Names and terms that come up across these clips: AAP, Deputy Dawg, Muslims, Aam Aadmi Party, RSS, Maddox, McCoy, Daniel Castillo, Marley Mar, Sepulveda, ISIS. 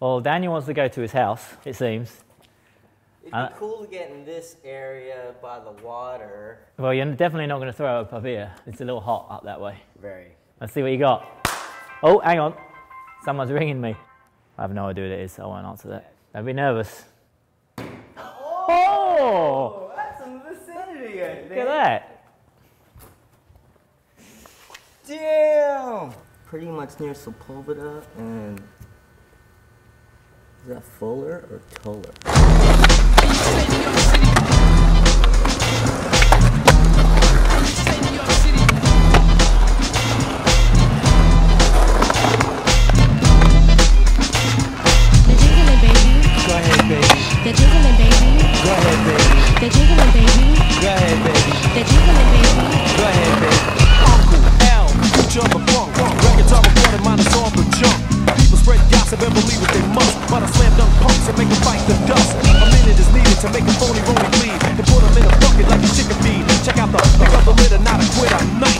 Well, Daniel wants to go to his house, it seems. It'd be cool to get in this area by the water. Well, you're definitely not going to throw up here. It's a little hot up that way. Very. Let's see what you got. Oh, hang on. Someone's ringing me. I have no idea what it is, so I won't answer that. I'd be nervous. Oh! That's some vicinity, I think. Look at that. Damn! Pretty much near Sepulveda and... Is that Fuller or Toller? They're jiggling, baby. Go ahead, baby. They're jiggling, baby. Go ahead, baby. They're jiggling, baby. Go ahead, baby. Uncle L, future of the funk. Records are recorded, mine is all but junk. People spread gossip and believe what they must. But I slam dunk punks and make them fight the dust. A minute is needed to make a phony roly bleed. And put them in a bucket like a chicken feed. Check out the other lid and not a quid, I'm nice.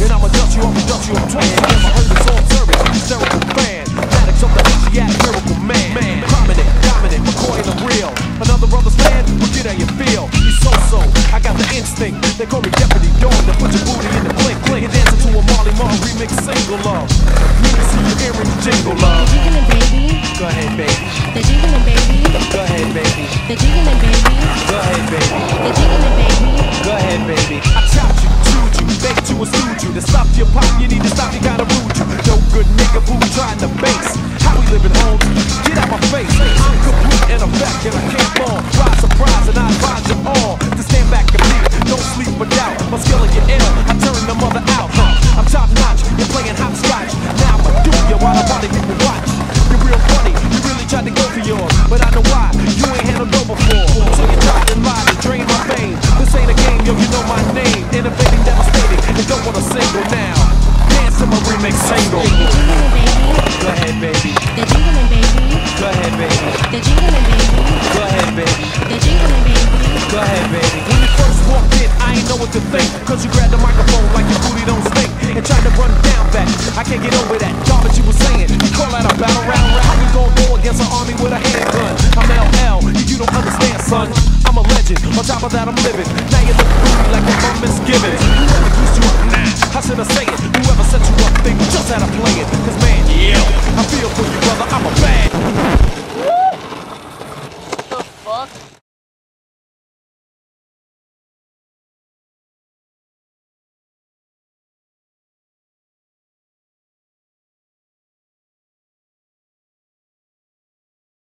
And I'ma dust you, I'ma dust you, I'm trying. And my hurt is all turret, I'm a hysterical fan. Maddox of the Asiatic miracle man. Prominent, dominant, McCoy in the real. Another brother's man, we'll get how you feel. You so-so, I got the instinct. They call me Deputy Dawg, to put your booty in the blink. You're dancing to a Marley Mar remix single, love. You can see your earrings jingle, love. They're jiggling, baby. Go ahead, baby. They're jiggling, baby. Go ahead, baby. They're jiggling, baby. Go ahead, baby. They're jiggling, baby. Go ahead, baby. I chopped you, chewed you, baked you, and sued you. To stop your pop, you need to stop, you gotta rude you. No good nigga who trying to base. How we living home? Get out my face. I'm complete and I'm back and I can't. Ride surprise and I advise you all to stand back and be, don't sleep without. My skill is your ill, I turn the mother out. I'm top notch, you're playing hopscotch. Now I'ma do you while the body people watch. You're real funny, you really tried to go for yours. But I know why, you ain't handled no before. So you tried and lied and drained my fame. This ain't a game, yo, you know my name. Innovating, devastating, and don't want a single now. Dance to my remix single. Go ahead, baby. They're jiggling, baby. Go ahead, baby. They're jiggling, baby. Go ahead, baby. They're jiggling, baby. Go ahead, baby. When you first walked in, I ain't know what to think. Cause you grabbed the microphone like your booty don't stink. And tried to run down back. I can't get over that. Thought that you were saying. You call that a battle round.